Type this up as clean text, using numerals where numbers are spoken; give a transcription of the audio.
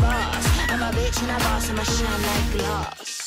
boss. I'm a bitch and a boss, I'm a shine like glass.